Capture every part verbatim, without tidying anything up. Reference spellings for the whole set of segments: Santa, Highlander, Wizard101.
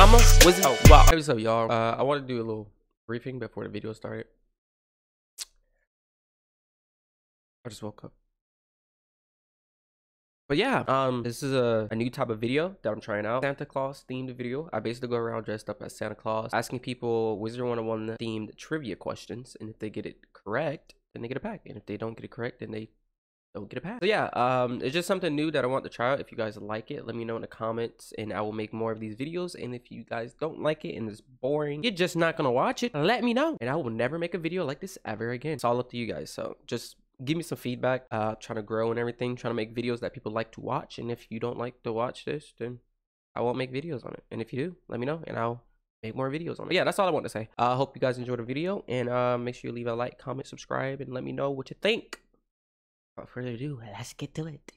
I'm a wizard. Oh, wow. Hey, what's up, y'all? Uh, I want to do a little briefing before the video started. I just woke up. But yeah, um, this is a, a new type of video that I'm trying out. Santa Claus themed video. I basically go around dressed up as Santa Claus, asking people Wizard one oh one themed trivia questions. And if they get it correct, then they get a pack. And if they don't get it correct, then they don't get a pack. So yeah, um, it's just something new that I want to try out. If you guys like it, let me know in the comments and I will make more of these videos. And if you guys don't like it and it's boring, you're just not going to watch it, let me know. And I will never make a video like this ever again. It's all up to you guys. So just give me some feedback, uh trying to grow and everything, trying to make videos that people like to watch. And if you don't like to watch this, then I won't make videos on it. And if you do, let me know and I'll make more videos on it. But yeah, that's all I want to say. I uh, hope you guys enjoyed the video, and uh make sure you leave a like, comment, subscribe, and let me know what you think. Without further ado, let's get to it.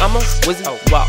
I'm a wizard, oh wow.